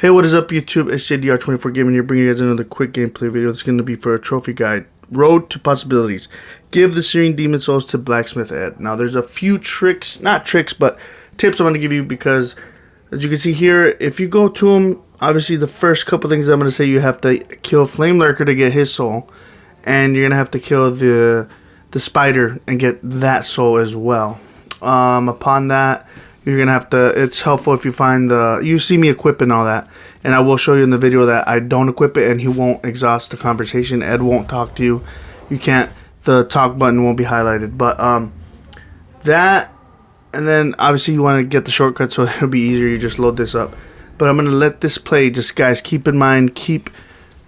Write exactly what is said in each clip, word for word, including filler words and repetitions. Hey, what is up YouTube? It's J D R twenty-four Gaming here, bringing you guys another quick gameplay video. It's going to be for a trophy guide. Road to Possibilities. Give the Searing Demon Souls to Blacksmith Ed. Now, there's a few tricks, not tricks, but tips I'm going to give you because, as you can see here, if you go to him, obviously the first couple things I'm going to say, you have to kill Flame Lurker to get his soul. And you're going to have to kill the, the spider and get that soul as well. Um, upon that, you're going to have to, it's helpful if you find the, you see me equipping all that. And I will show you in the video that I don't equip it and he won't exhaust the conversation. Ed won't talk to you. You can't, the talk button won't be highlighted. But um, that, and then obviously you want to get the shortcut so it'll be easier. You just load this up. But I'm going to let this play. Just guys, keep in mind, keep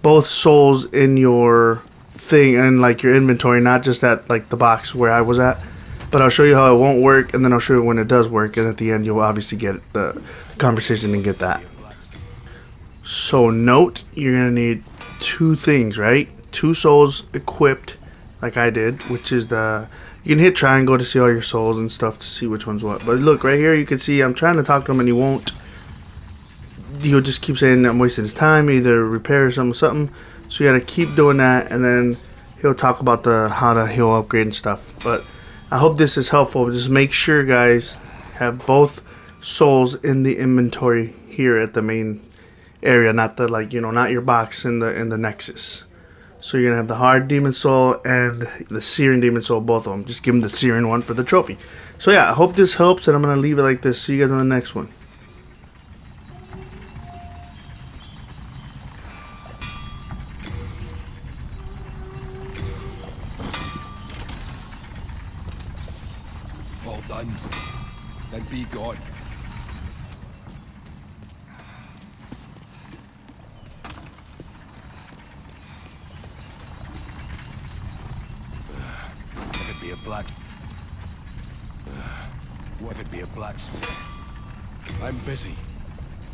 both souls in your thing and like your inventory, not just at like the box where I was at. But I'll show you how it won't work, and then I'll show you when it does work, and at the end you'll obviously get the conversation and get that. So note, you're going to need two things, right? Two souls equipped, like I did, which is the... You can hit triangle to see all your souls and stuff to see which one's what. But look, right here you can see I'm trying to talk to him and he won't. He'll just keep saying I'm wasting his time, either repair or something, something. So you got to keep doing that, and then he'll talk about the how to heal, upgrade and stuff. But I hope this is helpful. Just make sure, guys, have both souls in the inventory here at the main area, not the like you know, not your box in the in the Nexus. So you're gonna have the hard demon soul and the searing demon soul, both of them. Just give them the searing one for the trophy. So yeah, I hope this helps, and I'm gonna leave it like this. See you guys on the next one. Well done. Then be gone. What if it be a black? What if it be a blacksmith? I'm busy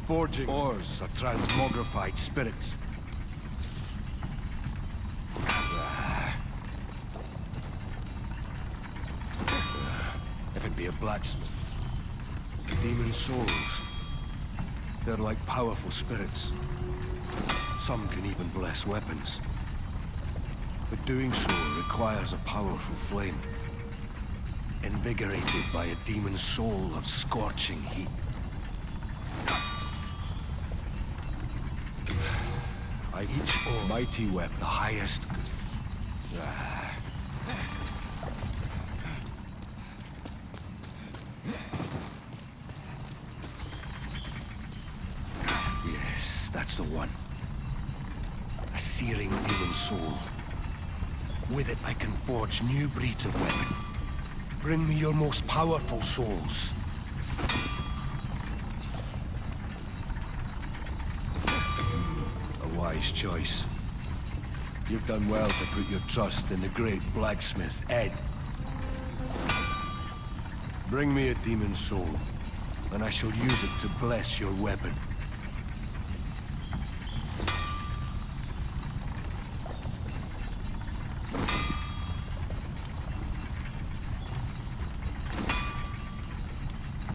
forging ores of transmogrified spirits. Be a blacksmith. Demon souls. They're like powerful spirits. Some can even bless weapons. But doing so requires a powerful flame, invigorated by a demon soul of scorching heat. I each almighty weapon, the highest good. Ah. That's the one. A searing demon soul. With it I can forge new breeds of weapon. Bring me your most powerful souls. A wise choice. You've done well to put your trust in the great blacksmith Ed. Bring me a demon soul, and I shall use it to bless your weapon.